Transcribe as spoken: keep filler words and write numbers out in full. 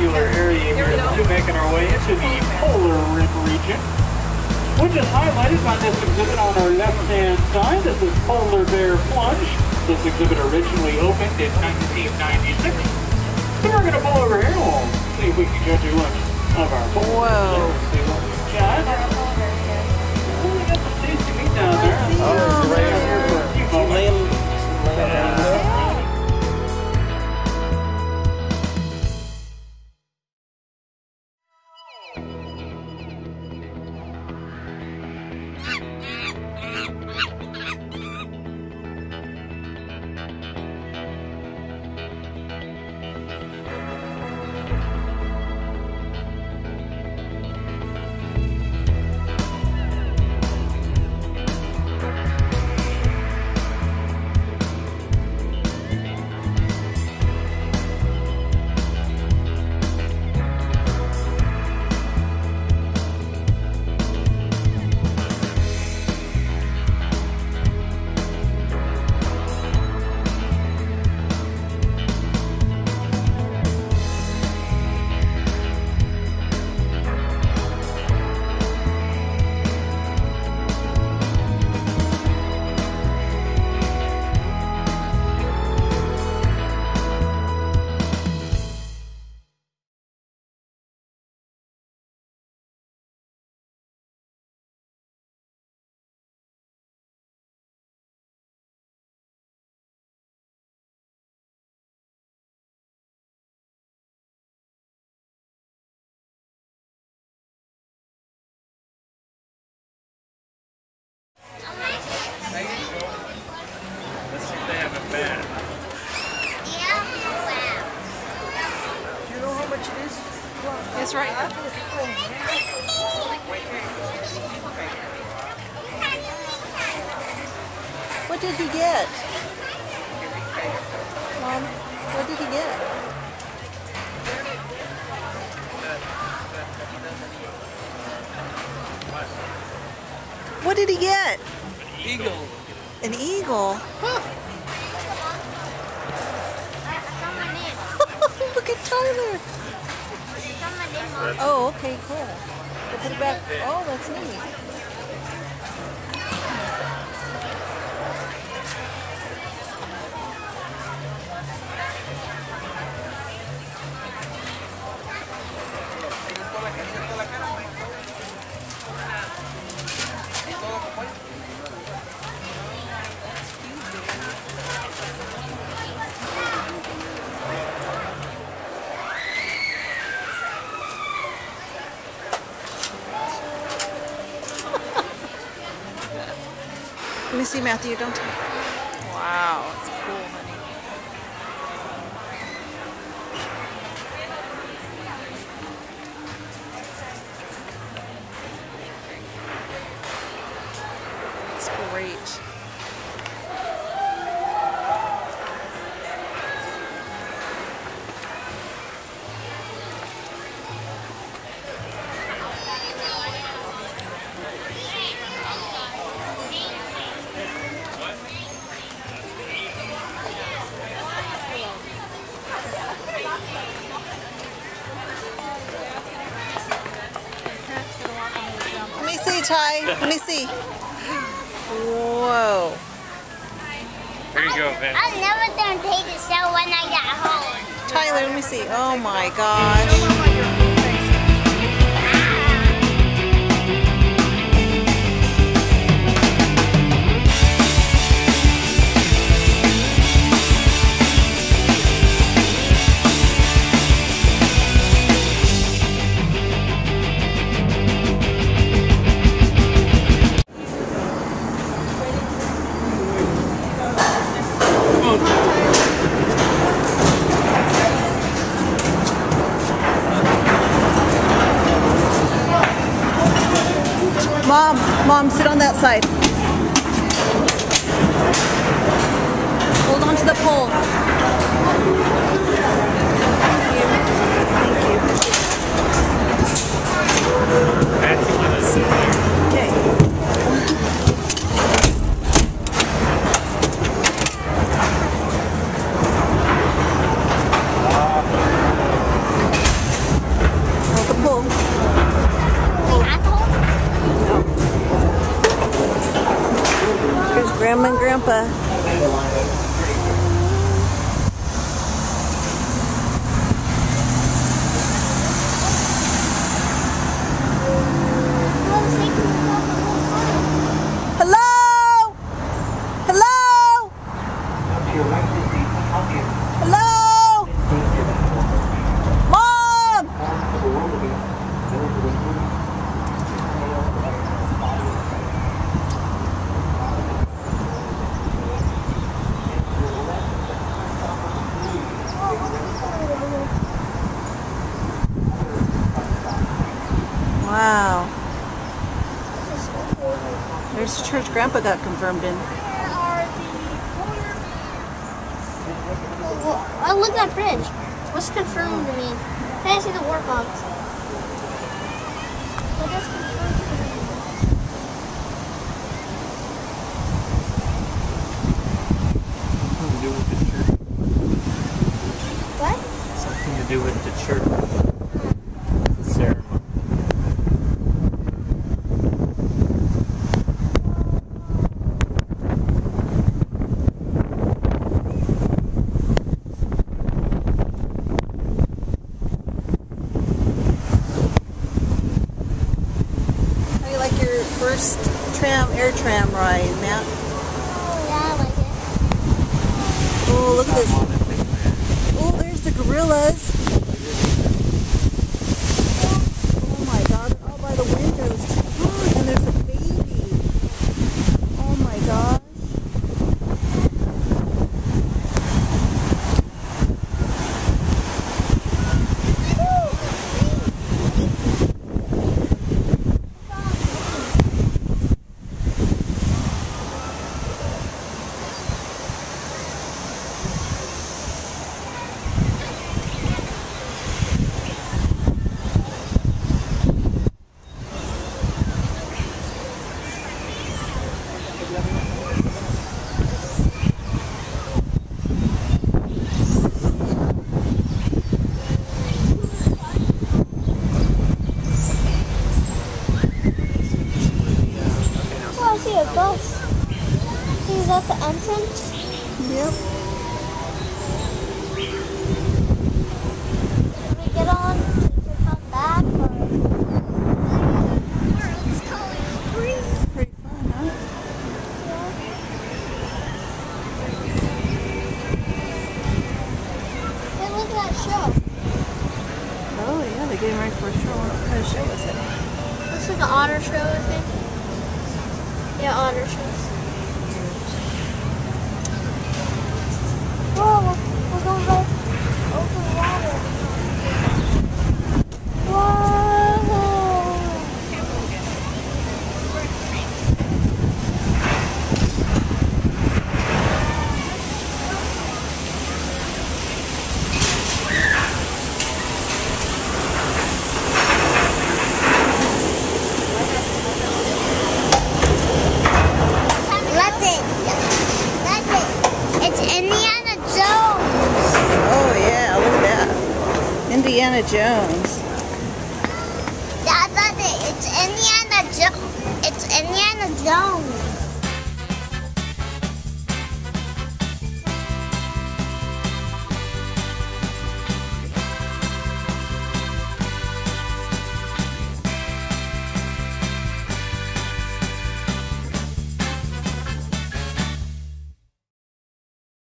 popular area here to making our way into the polar rim region, which is highlighted by this exhibit on our left-hand side. This is Polar Bear Plunge. This exhibit originally opened in nineteen ninety-six. So we're going to pull over here and we'll see if we can go to lunch of our polar. Whoa. See what we got. Oh, we got some tasty meat down there. Oh, great. Yeah. That's right. What did he get? Mom, what did he get? What did he get? An eagle. An eagle? Huh. Look at Tyler. Oh, okay, cool. We'll put it back. Oh, that's neat. Let me see, Matthew, don't tell me. Wow, that's cool, honey. It's great. Ty, let me see. Whoa. There you go, Ben. I've never done take a cell when I got home. Tyler, let me see. Oh my gosh. Mom, Mom, sit on that side. Hold on to the pole. Thank you. Okay. roupa. Hello? Hello? Hello? Mom! Wow. There's the church Grandpa got confirmed in. Oh, look at that bridge. What's confirmed to me? Can I see the war box? Look, that's confirmed to me. Something to do with the church. What? Something to do with the church. It's a ceremony. First tram, air tram ride, Matt. Yeah, I like it. Oh, look at this. Oh, there's the gorillas. Oh my God, they're all by the windows. Oh, and there's a baby. Oh my gosh. A bus. Is that the entrance? Yep. Can we get on to come back? It's pretty fun, huh? Yeah. Hey, look at that show. Oh, yeah, they're getting ready for a show. What kind of show is it? Looks like an otter show, I think. Yeah, honor shows. Whoa, we're going right over the water. Indiana Jones. That's it. It's Indiana Jones. It's Indiana Jones.